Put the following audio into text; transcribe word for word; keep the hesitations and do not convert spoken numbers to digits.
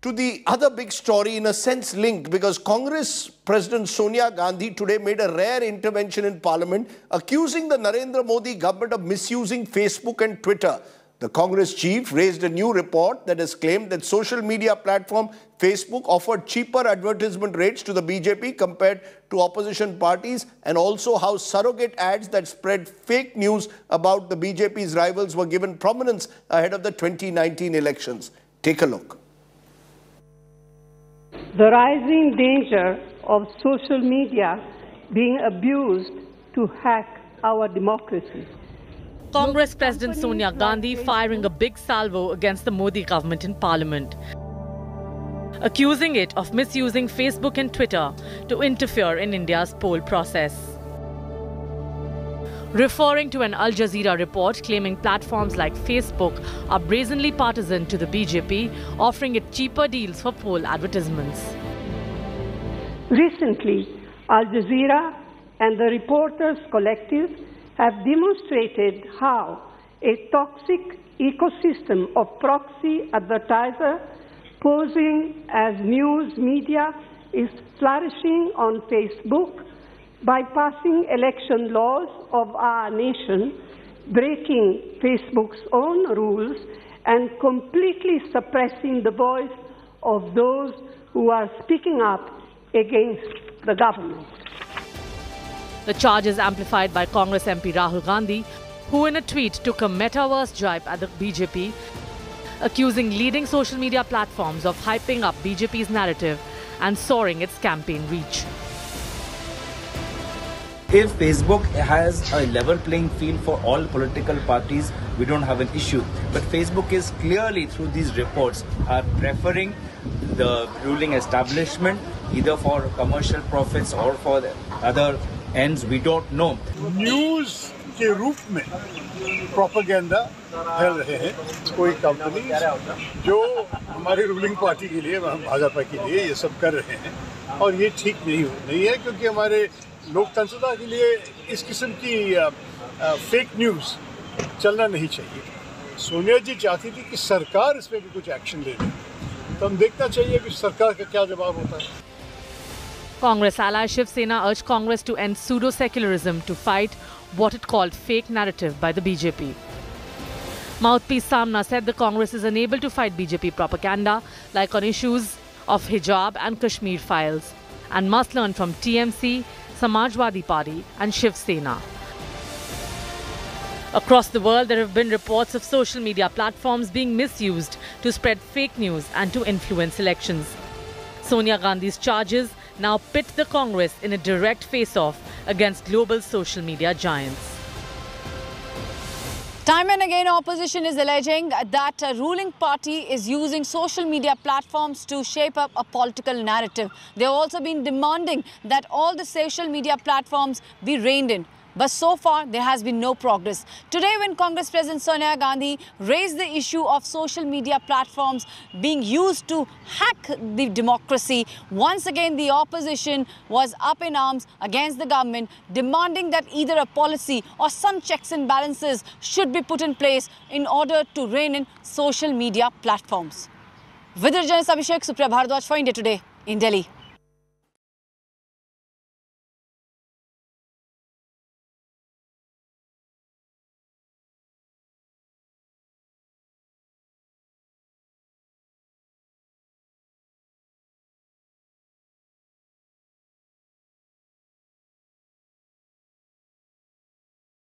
to the other big story, in a sense linked, because Congress President Sonia Gandhi today made a rare intervention in Parliament, accusing the Narendra Modi government of misusing Facebook and Twitter. The Congress chief raised a new report that has claimed that social media platform Facebook offered cheaper advertisement rates to the B J P compared to opposition parties, and also how surrogate ads that spread fake news about the B J P's rivals were given prominence ahead of the twenty nineteen elections. Take a look. The rising danger of social media being abused to hack our democracy. Congress President Sonia Gandhi firing a big salvo against the Modi government in Parliament, accusing it of misusing Facebook and Twitter to interfere in India's poll process. Referring to an Al Jazeera report claiming platforms like Facebook are brazenly partisan to the B J P, offering it cheaper deals for poll advertisements. Recently, Al Jazeera and the Reporters Collective have demonstrated how a toxic ecosystem of proxy advertisers posing as news media is flourishing on Facebook, bypassing election laws of our nation, breaking Facebook's own rules, and completely suppressing the voice of those who are speaking up against the government. The charge is amplified by Congress M P Rahul Gandhi, who in a tweet took a metaverse jibe at the B J P, accusing leading social media platforms of hyping up B J P's narrative and soaring its campaign reach. If Facebook has a level playing field for all political parties, we don't have an issue. But Facebook is clearly, through these reports, are preferring the ruling establishment, either for commercial profits or for other ends we don't know. News के रूप में propaganda फैल रहे हैं कोई company जो हमारी ruling party के लिए, भाजपा के लिए ये सब कर रहे हैं, और ये ठीक नहीं नहीं है, क्योंकि हमारे लोकतंत्रता के लिए इस किस्म की फेक न्यूज़ चलना नहीं चाहिए. सोनिया जी चाहती थी कि सरकार इसमें भी कुछ एक्शन ले ले, तो हम देखना चाहिए कि सरकार का क्या जवाब होता है. Congress ally Shiv Sena urged Congress to end pseudo-secularism to fight what it called fake narrative by the B J P. Mouthpiece Samna said the Congress is unable to fight B J P propaganda, like on issues of hijab and Kashmir files, and must learn from T M C, Samajwadi Party and Shiv Sena. Across the world, there have been reports of social media platforms being misused to spread fake news and to influence elections. Sonia Gandhi's charges now pit the Congress in a direct face-off against global social media giants. Time and again, opposition is alleging that a ruling party is using social media platforms to shape up a political narrative. They've also been demanding that all the social media platforms be reined in. But so far, there has been no progress. Today, when Congress President Sonia Gandhi raised the issue of social media platforms being used to hack the democracy, once again, the opposition was up in arms against the government, demanding that either a policy or some checks and balances should be put in place in order to rein in social media platforms. Vidar Janis Abhishek, Supriya Bharadwaj for India Today in Delhi.